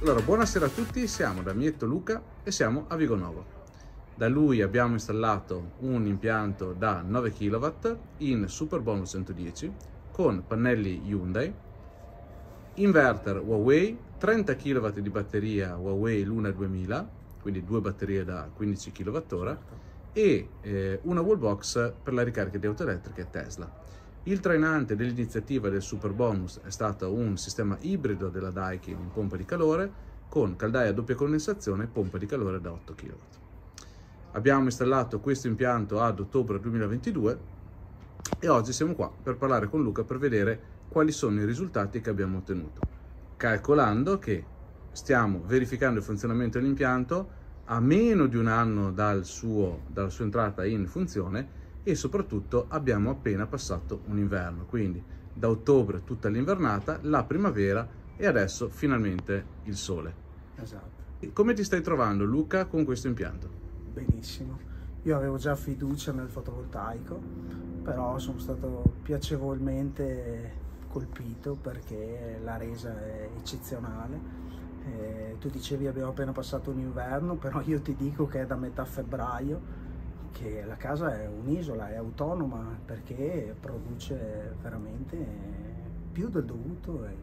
Allora, buonasera a tutti, siamo da mio Luca e siamo a Vigonovo. Da lui abbiamo installato un impianto da 9 kW in Superbonus 110 con pannelli Hyundai, inverter Huawei, 30 kW di batteria Huawei Luna 2000, quindi due batterie da 15 kWh e una wallbox per la ricarica di auto elettriche Tesla. Il trainante dell'iniziativa del Superbonus è stato un sistema ibrido della Daikin in pompa di calore con caldaia a doppia condensazione e pompa di calore da 8 kW. Abbiamo installato questo impianto ad ottobre 2022 e oggi siamo qua per parlare con Luca per vedere quali sono i risultati che abbiamo ottenuto, calcolando che stiamo verificando il funzionamento dell'impianto a meno di un anno dalla sua entrata in funzione e soprattutto abbiamo appena passato un inverno, quindi da ottobre tutta l'invernata, la primavera e adesso finalmente il sole. Esatto. Come ti stai trovando, Luca, con questo impianto? Benissimo. Io avevo già fiducia nel fotovoltaico, però sono stato piacevolmente colpito perché la resa è eccezionale. Tu dicevi abbiamo appena passato un inverno, però io ti dico che è da metà febbraio che la casa è un'isola, è autonoma perché produce veramente più del dovuto e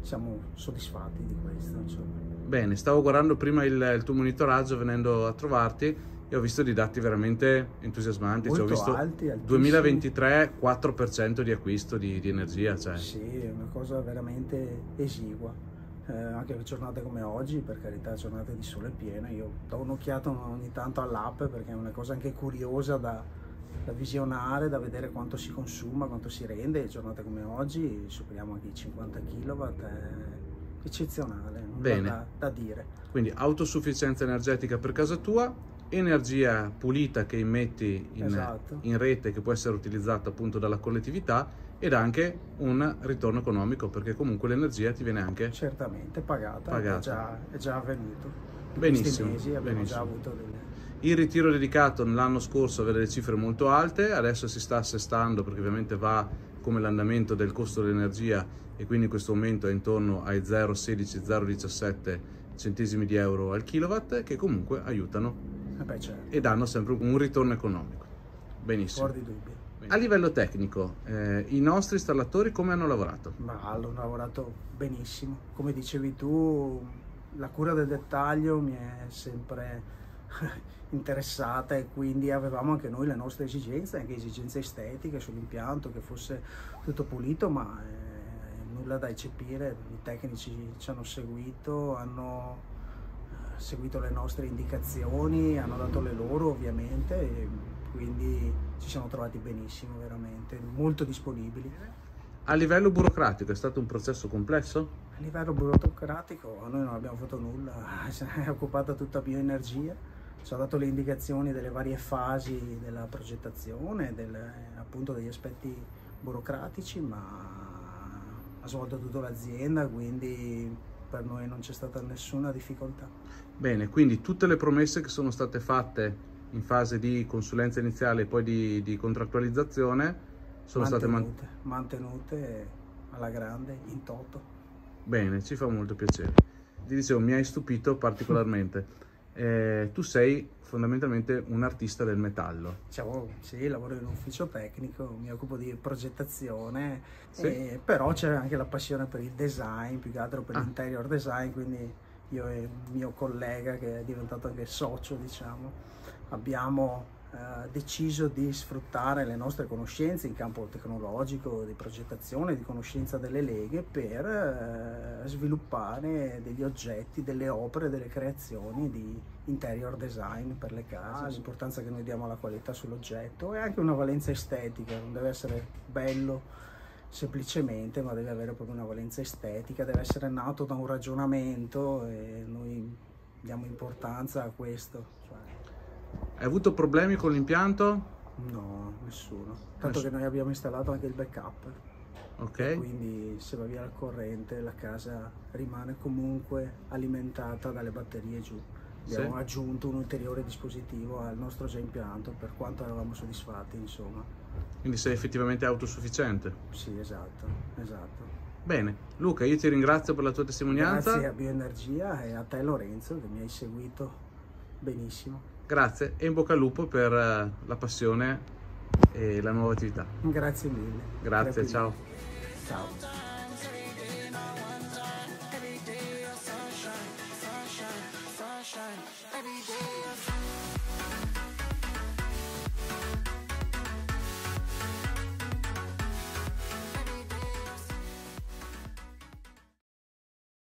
siamo soddisfatti di questo, insomma. Bene, stavo guardando prima il tuo monitoraggio venendo a trovarti e ho visto dei dati veramente entusiasmanti. Molto, cioè, ho visto alti, altissimi. 2023 4% di acquisto di energia, cioè. Sì, è una cosa veramente esigua. Anche per giornate come oggi, per carità, giornate di sole piena, io do un'occhiata ogni tanto all'app perché è una cosa anche curiosa da visionare, da vedere quanto si consuma, quanto si rende. Giornate come oggi superiamo anche i 50 kW, è eccezionale. Bene. Da dire. Quindi autosufficienza energetica per casa tua, energia pulita che immetti in rete che può essere utilizzata appunto dalla collettività ed anche un ritorno economico perché comunque l'energia ti viene anche certamente pagata. È già avvenuto in questi mesi abbiamo già avuto il ritiro dedicato l'anno scorso aveva delle cifre molto alte, adesso si sta assestando perché ovviamente va come l'andamento del costo dell'energia e quindi in questo momento è intorno ai 0,16-0,17 centesimi di euro al kilowatt che comunque aiutano e danno sempre un ritorno economico. Benissimo. Fuori di dubbio. A livello tecnico, i nostri installatori come hanno lavorato? Ma hanno lavorato benissimo. Come dicevi tu, la cura del dettaglio mi è sempre interessata e quindi avevamo anche noi le nostre esigenze, anche esigenze estetiche sull'impianto, che fosse tutto pulito, ma nulla da eccepire. I tecnici ci hanno seguito, hanno seguito le nostre indicazioni, hanno dato le loro ovviamente, e quindi ci siamo trovati benissimo, veramente, molto disponibili. A livello burocratico è stato un processo complesso? A livello burocratico noi non abbiamo fatto nulla, se ne è occupata tutta Bioenergia, ci ha dato le indicazioni delle varie fasi della progettazione, appunto degli aspetti burocratici, ma ha svolto tutta l'azienda, quindi per noi non c'è stata nessuna difficoltà. Bene, quindi tutte le promesse che sono state fatte in fase di consulenza iniziale e poi di contrattualizzazione sono state mantenute alla grande, in toto. Bene, ci fa molto piacere. Ti dicevo, mi hai stupito particolarmente. Tu sei fondamentalmente un artista del metallo. Ciao, sì, lavoro in un ufficio tecnico, mi occupo di progettazione, sì. Però c'è anche la passione per il design, più che altro per l'interior design, quindi io e il mio collega che è diventato anche socio, diciamo, abbiamo deciso di sfruttare le nostre conoscenze in campo tecnologico, di progettazione, di conoscenza delle leghe per sviluppare degli oggetti, delle opere, delle creazioni di interior design per le case, l'importanza che noi diamo alla qualità sull'oggetto e anche una valenza estetica, non deve essere bello semplicemente, ma deve avere proprio una valenza estetica, deve essere nato da un ragionamento e noi diamo importanza a questo. Hai avuto problemi con l'impianto? No, nessuno. Tanto che noi abbiamo installato anche il backup. Ok. Quindi se va via la corrente la casa rimane comunque alimentata dalle batterie giù. Abbiamo aggiunto un ulteriore dispositivo al nostro già impianto, per quanto eravamo soddisfatti, insomma. Quindi sei effettivamente autosufficiente. Sì, esatto, esatto. Bene, Luca, io ti ringrazio per la tua testimonianza. Grazie a Bioenergia e a te Lorenzo che mi hai seguito benissimo. Grazie e in bocca al lupo per la passione e la nuova attività. Grazie mille. Grazie, ciao. Ciao.